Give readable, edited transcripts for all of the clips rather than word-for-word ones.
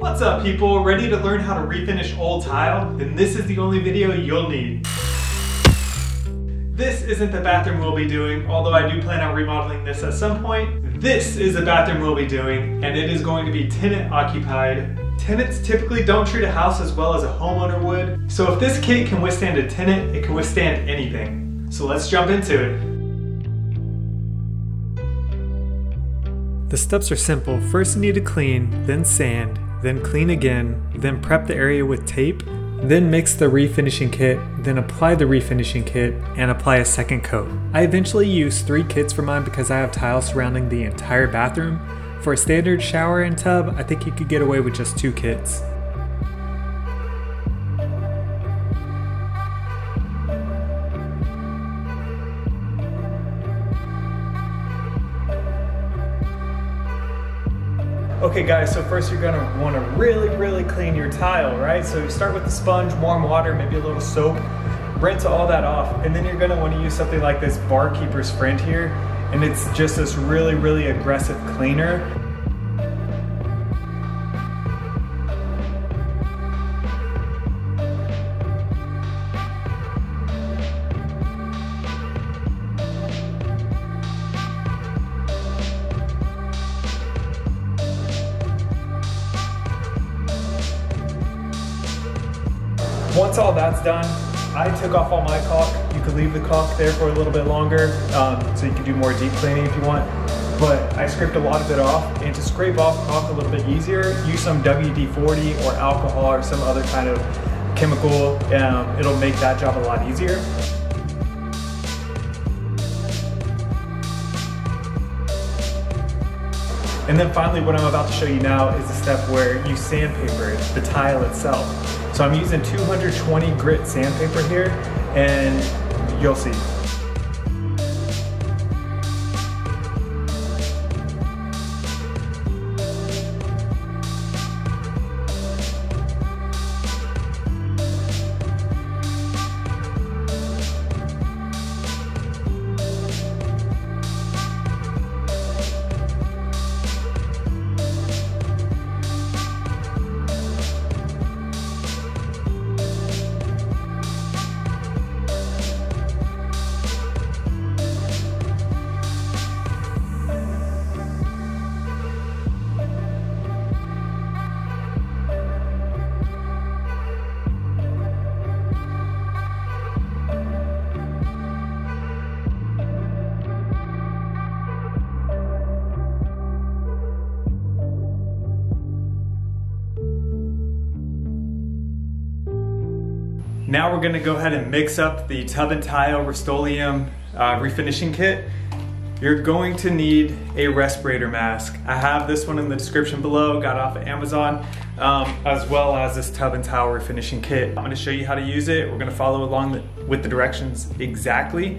What's up people, ready to learn how to refinish old tile? Then this is the only video you'll need. This isn't the bathroom we'll be doing, although I do plan on remodeling this at some point. This is the bathroom we'll be doing, and it is going to be tenant occupied. Tenants typically don't treat a house as well as a homeowner would, so if this kit can withstand a tenant, it can withstand anything. So let's jump into it. The steps are simple. First you need to clean, then sand, then clean again, then prep the area with tape, then mix the refinishing kit, then apply the refinishing kit, and apply a second coat. I eventually used 3 kits for mine because I have tiles surrounding the entire bathroom. For a standard shower and tub, I think you could get away with just 2 kits. Okay guys, so first you're gonna wanna really clean your tile, right? So you start with the sponge, warm water, maybe a little soap, rinse all that off, and then you're gonna wanna use something like this Bar Keeper's Friend here, and it's just this really aggressive cleaner. Once all that's done, I took off all my caulk. You could leave the caulk there for a little bit longer, so you can do more deep cleaning if you want. But I scraped a lot of it off, and to scrape off caulk a little bit easier, use some WD-40 or alcohol or some other kind of chemical. It'll make that job a lot easier. And then finally, what I'm about to show you now is the step where you sandpaper the tile itself. So I'm using 220 grit sandpaper here, and you'll see. Now we're gonna go ahead and mix up the tub and tile Rust-Oleum refinishing kit. You're going to need a respirator mask. I have this one in the description below, got off of Amazon, as well as this tub and tile refinishing kit. I'm gonna show you how to use it. We're gonna follow along with the directions exactly.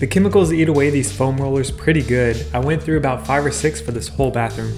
The chemicals eat away these foam rollers pretty good. I went through about 5 or 6 for this whole bathroom.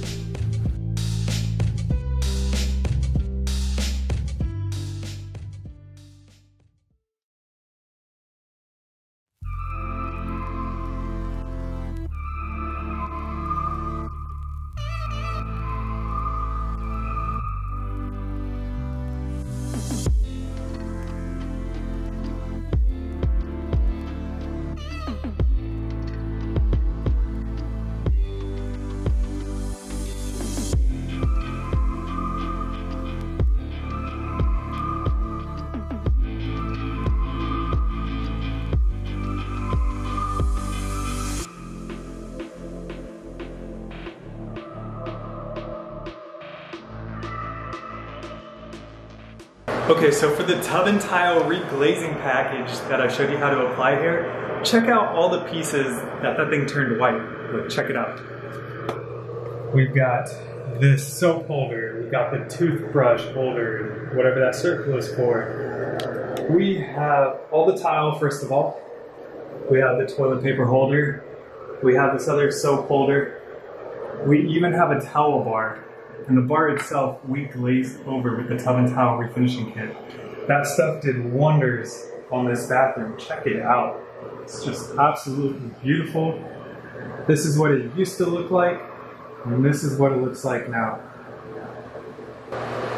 Okay, so for the tub and tile reglazing package that I showed you how to apply here, check out all the pieces that that thing turned white. Look, check it out. We've got the soap holder, we've got the toothbrush holder, whatever that circle is for. We have all the tile, first of all. We have the toilet paper holder. We have this other soap holder. We even have a towel bar. And the bar itself, we glazed over with the tub and towel refinishing kit. That stuff did wonders on this bathroom. Check it out. It's just absolutely beautiful. This is what it used to look like, and this is what it looks like now.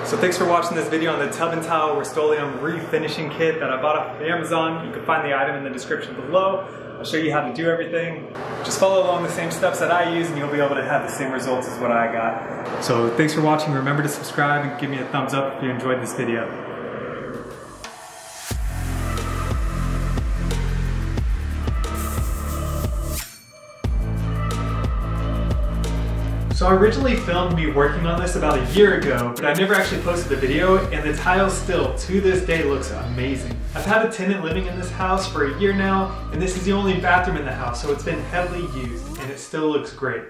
So thanks for watching this video on the tub and tile Rust-Oleum refinishing kit that I bought off of Amazon. You can find the item in the description below. I'll show you how to do everything. Just follow along the same steps that I use and you'll be able to have the same results as what I got. So thanks for watching. Remember to subscribe and give me a thumbs up if you enjoyed this video. So I originally filmed me working on this about a year ago, but I never actually posted the video, and the tile still, to this day, looks amazing. I've had a tenant living in this house for a year now, and this is the only bathroom in the house, so it's been heavily used, and it still looks great.